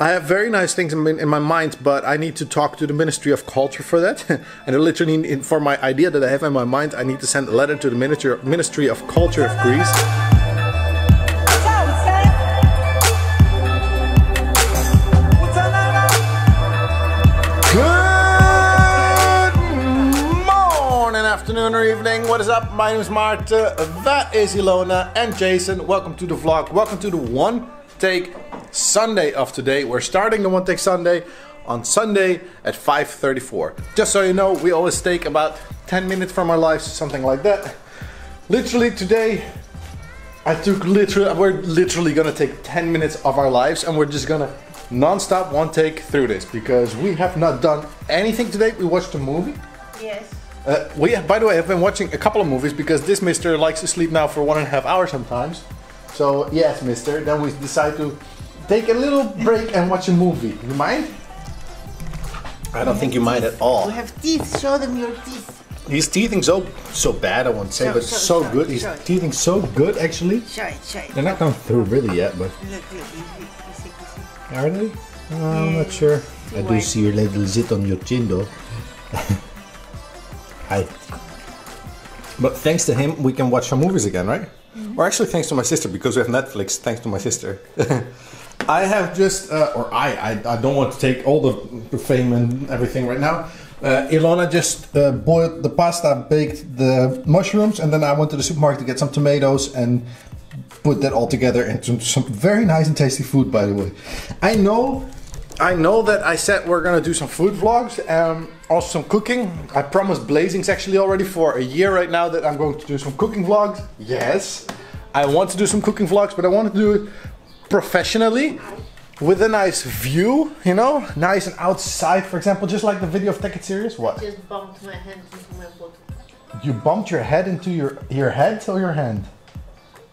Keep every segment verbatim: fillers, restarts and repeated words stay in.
I have very nice things in my mind, but I need to talk to the Ministry of Culture for that. And literally, for my idea that I have in my mind, I need to send a letter to the Ministry of Culture of Greece. Good morning, afternoon or evening. What is up? My name is Maarten, that is Ilona and Jason. Welcome to the vlog. Welcome to the One Take Sunday of today. We're starting the One Take Sunday on Sunday at five thirty-four. Just so you know, we always take about ten minutes from our lives, something like that. Literally today, I took literally, we're literally gonna take ten minutes of our lives, and we're just gonna non-stop one take through this because we have not done anything today. We watched a movie. Yes. Uh, we, by the way, have been watching a couple of movies because this mister likes to sleep now for one and a half hours sometimes. So yes, mister, then we decide to take a little break and watch a movie. You mind? I don't think you mind at all. You have teeth. Show them your teeth. He's teething so so bad, I won't say, show, but show, so show, good. He's show. teething so good, actually. Show it, show it. They're not going through really yet, but... Look, look, look. You see, you see. Are they? Oh, yeah. I'm not sure. I do see your little zit on your chin, though. Hi. But thanks to him, we can watch some movies again, right? Mm-hmm. Or actually, thanks to my sister, because we have Netflix. Thanks to my sister. I have just, uh, or I, I, I don't want to take all the fame and everything right now. Uh, Ilona just uh, boiled the pasta, baked the mushrooms, and then I went to the supermarket to get some tomatoes and put that all together into some very nice and tasty food, by the way. I know, I know that I said we're gonna do some food vlogs, um, also some cooking. I promised Blazings actually already for a year right now that I'm going to do some cooking vlogs. Yes, I want to do some cooking vlogs, but I want to do it professionally, with a nice view, you know, nice and outside, for example, just like the video of Tech It Serious. What? I just bumped my hand into my bottle. You bumped your head into your, your head or your hand?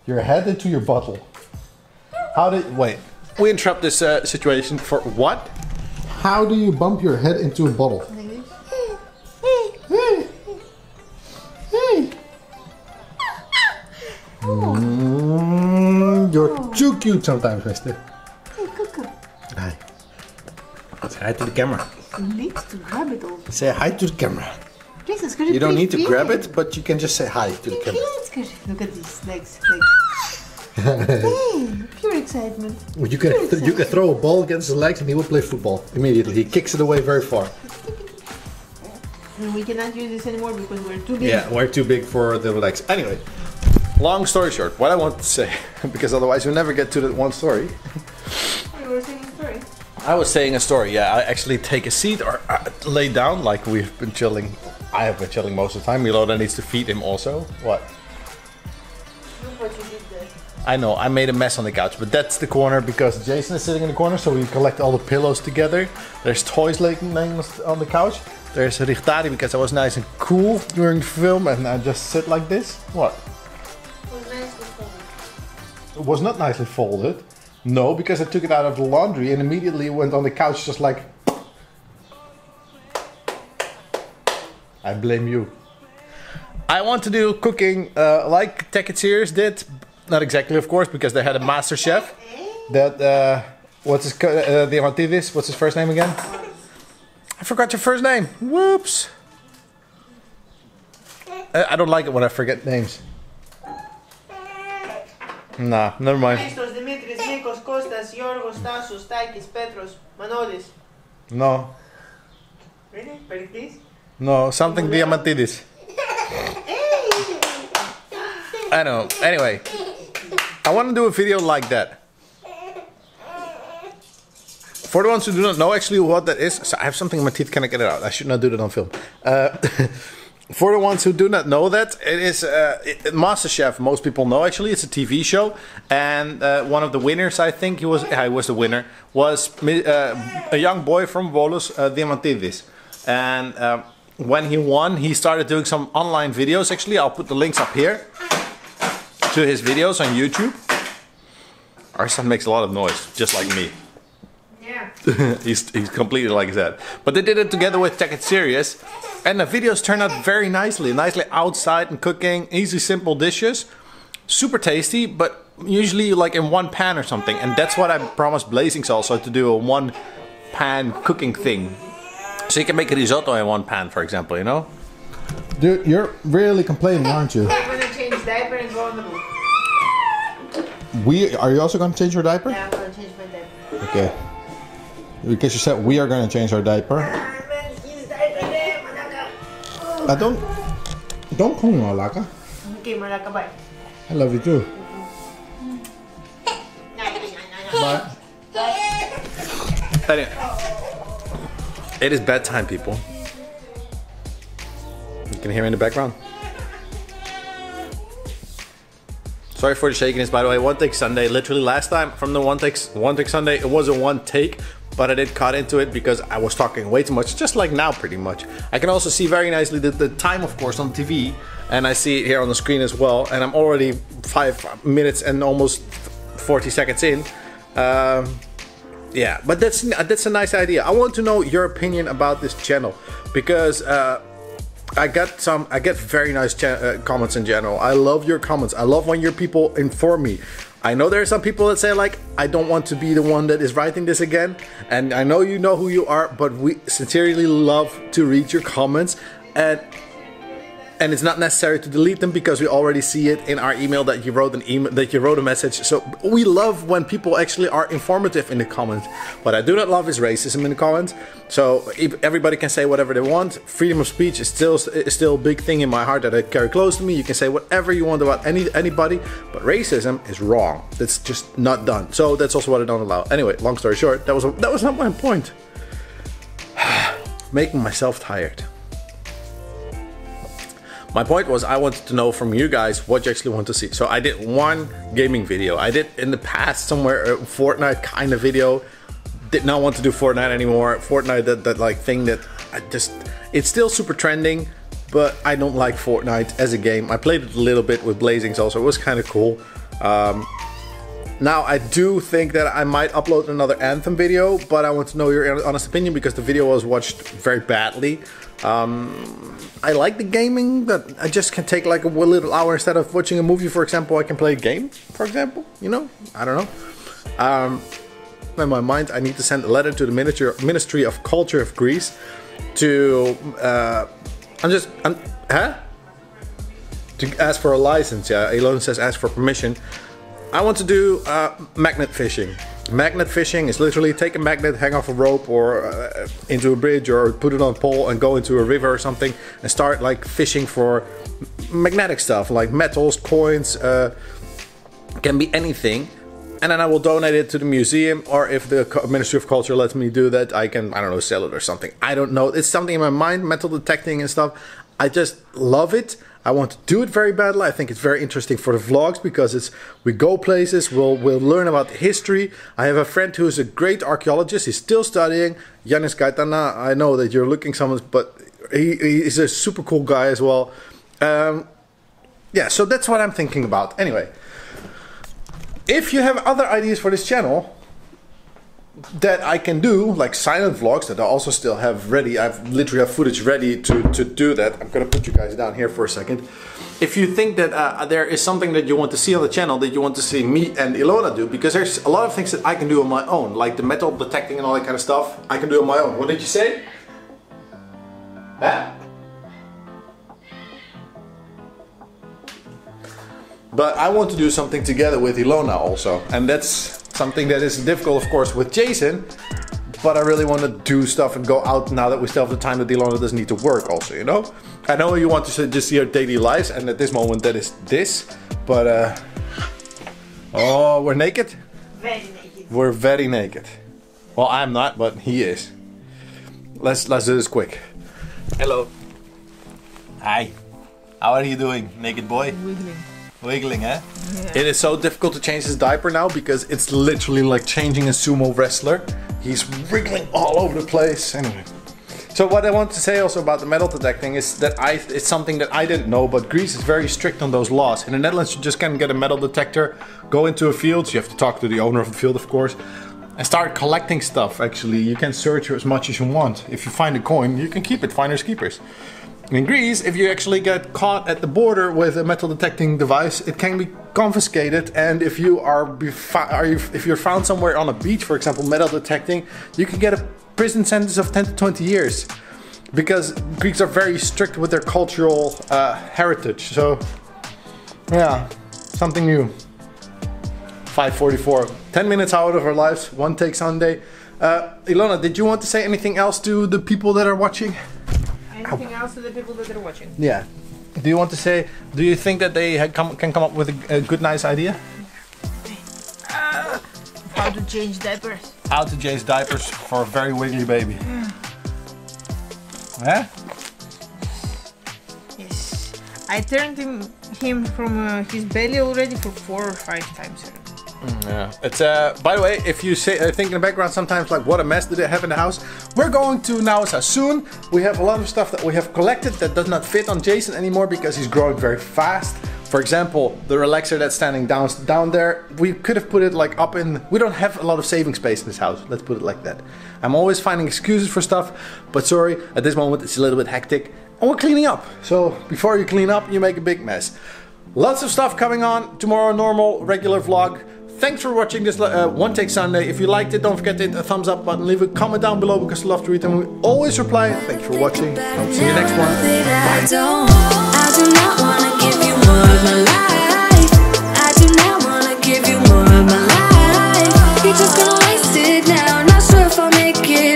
Your head into your bottle. How did, wait. We interrupt this uh, situation for what? How do you bump your head into a bottle? Hey, hey, hey. Mm, you're too cute sometimes, mister. Hey, Cuckoo. Hi. Say hi to the camera. You need to grab it all. Say hi to the camera. Jesus, you don't need to it? grab it, but you can just say hi to the camera. Look at these legs. legs. Hey, pure excitement. You can, pure excitement. You can throw a ball against his legs and he will play football immediately. He kicks it away very far. And we cannot use this anymore because we're too big. Yeah, we're too big for the legs. Anyway. Long story short, what I want to say, because otherwise we never get to that one story. You were saying a story. I was saying a story, yeah. I actually take a seat or uh, lay down, like we've been chilling. I have been chilling most of the time. Ilona needs to feed him also. What? Look what you did there. I know, I made a mess on the couch, but that's the corner because Jason is sitting in the corner, so we collect all the pillows together. There's toys laying on the couch. There's a Richtari because I was nice and cool during the film and I just sit like this. What? It was not nicely folded. No, because I took it out of the laundry and immediately went on the couch just like... I blame you. I want to do cooking uh, like Tech It Serious did. Not exactly, of course, because they had a Masterchef. That, uh, what's his... Uh, Diamantidis, what's his first name again? I forgot your first name. Whoops. I, I don't like it when I forget names. Nah, never mind. Christos, Dimitris, Nikos, Kostas, Yorgos, Tassos, Takis, Petros, Manolis. No. Really? Pericles? No, something Diamantidis. I know. Anyway, I want to do a video like that. For the ones who do not know actually what that is, so I have something in my teeth, can I get it out? I should not do that on film. Uh, For the ones who do not know that, it is uh, it, MasterChef, most people know actually, it's a T V show. And uh, one of the winners, I think he was, yeah, he was the winner, was uh, a young boy from Volos, uh, Diamantidis. And um, when he won, he started doing some online videos actually. I'll put the links up here to his videos on YouTube. Our son makes a lot of noise, just like me. Yeah. he's, he's completely like that. But they did it together with Tech It Serious. And the videos turned out very nicely. Nicely outside and cooking. Easy, simple dishes. Super tasty, but usually like in one pan or something, and that's what I promised Blazings also, to do a one pan cooking thing. So you can make a risotto in one pan, for example, you know? Dude, you're really complaining, aren't you? I'm gonna change diaper and go on the move. We are you also gonna change your diaper? Yeah, I'm gonna change my diaper. Okay. Because you said we are gonna change our diaper. I don't don't call me Malaka. Okay, Malaka, bye. I love you too. Bye. Anyway, it is bedtime, people. You can hear me in the background. Sorry for the shakiness, by the way. One take Sunday. Literally last time from the one take one take Sunday, it was a one take, but I did cut into it because I was talking way too much, just like now, pretty much. I can also see very nicely the, the time, of course, on T V, and I see it here on the screen as well. And I'm already five minutes and almost forty seconds in. Um, yeah, but that's that's a nice idea. I want to know your opinion about this channel, because uh, I got some I get very nice cha uh, comments in general. I love your comments. I love when your people inform me. I know there are some people that say, like, I don't want to be the one that is writing this again, and I know you know who you are, but we sincerely love to read your comments, and and it's not necessary to delete them because we already see it in our email that you wrote an email, that you wrote a message. So we love when people actually are informative in the comments. What I do not love is racism in the comments. So if everybody can say whatever they want. Freedom of speech is still is still a big thing in my heart that I carry close to me. You can say whatever you want about any anybody, but racism is wrong. That's just not done. So that's also what I don't allow. Anyway, long story short, that was a, that was not my point. Making myself tired. My point was, I wanted to know from you guys what you actually want to see. So I did one gaming video. I did in the past somewhere a Fortnite kind of video. Did not want to do Fortnite anymore. Fortnite, that, that like thing that I just, it's still super trending, but I don't like Fortnite as a game. I played it a little bit with Blazings also. It was kind of cool. Um, now I do think that I might upload another Anthem video, but I want to know your honest opinion because the video was watched very badly. Um, I like the gaming, but I just can take like a little hour instead of watching a movie, for example. I can play a game, for example, you know, I don't know. Um, in my mind, I need to send a letter to the Ministry of Culture of Greece to, uh, I'm just, I'm, huh? To ask for a license, yeah. Ilona says ask for permission. I want to do uh, magnet fishing. Magnet fishing is literally take a magnet, hang off a rope or uh, into a bridge or put it on a pole and go into a river or something and start like fishing for magnetic stuff like metals, coins, uh, can be anything. And then I will donate it to the museum, or if the Ministry of Culture lets me do that, I can, I don't know, sell it or something. I don't know. It's something in my mind, metal detecting and stuff. I just love it. I want to do it very badly. I think it's very interesting for the vlogs because it's we go places, we'll, we'll learn about history. I have a friend who is a great archaeologist. He's still studying. Yanis Kaitana, I know that you're looking someone, but he, he is a super cool guy as well. Um, yeah, so that's what I'm thinking about. Anyway, if you have other ideas for this channel that I can do, like silent vlogs that I also still have ready. I've literally have footage ready to, to do that. I'm gonna put you guys down here for a second. If you think that uh, there is something that you want to see on the channel, that you want to see me and Ilona do, because there's a lot of things that I can do on my own, like the metal detecting and all that kind of stuff, I can do on my own. What did you say? Huh? But I want to do something together with Ilona also, and that's something that is difficult, of course, with Jason, but I really want to do stuff and go out now that we still have the time that Ilona doesn't need to work also, you know? I know you want to just see our daily lives, and at this moment that is this, but uh... oh, we're naked? Very naked. We're very naked. Well, I'm not, but he is. Let's, let's do this quick. Hello. Hi. How are you doing, naked boy? Wiggling. Wiggling, eh? Yeah. It is so difficult to change his diaper now because it's literally like changing a sumo wrestler. He's wiggling all over the place. Anyway, so what I want to say also about the metal detecting is that I it's something that I didn't know, but Greece is very strict on those laws. In the Netherlands, you just can't get a metal detector, go into a field, so you have to talk to the owner of the field, of course, and start collecting stuff. Actually, you can search as much as you want. If you find a coin, you can keep it, finders keepers. In Greece, if you actually get caught at the border with a metal detecting device, it can be confiscated, and if you are, are you, if you're found somewhere on a beach, for example, metal detecting, you can get a prison sentence of ten to twenty years, because Greeks are very strict with their cultural uh, heritage. So yeah, something new. five forty-four, ten minutes out of our lives, one take Sunday. Uh, Ilona, did you want to say anything else to the people that are watching? Anything Ow. else to the people that are watching? Yeah. Do you want to say, do you think that they had come, can come up with a, a good, nice idea? Uh, how to change diapers. How to change diapers for a very wiggly baby. Mm. Yeah? Yes. I turned him, him from uh, his belly already for four or five times. Yeah. It's uh. By the way, if you say, I think in the background sometimes like what a mess did it have in the house. We're going to Nausa soon. We have a lot of stuff that we have collected that does not fit on Jason anymore because he's growing very fast. For example, the relaxer that's standing down down there, we could have put it like up in. We don't have a lot of saving space in this house. Let's put it like that. I'm always finding excuses for stuff, but sorry, at this moment it's a little bit hectic, and we're cleaning up. So before you clean up, you make a big mess. Lots of stuff coming on tomorrow. Normal regular vlog. Thanks for watching this uh, One Take Sunday. If you liked it, don't forget to hit the thumbs up button. Leave a comment down below because we love to read them. We always reply. Thanks for watching. I'll see you next one. I don't, I do not want to give you more of my life. I do not want to give you more of my life. You're just gonna waste it now. Not sure if I'll make it.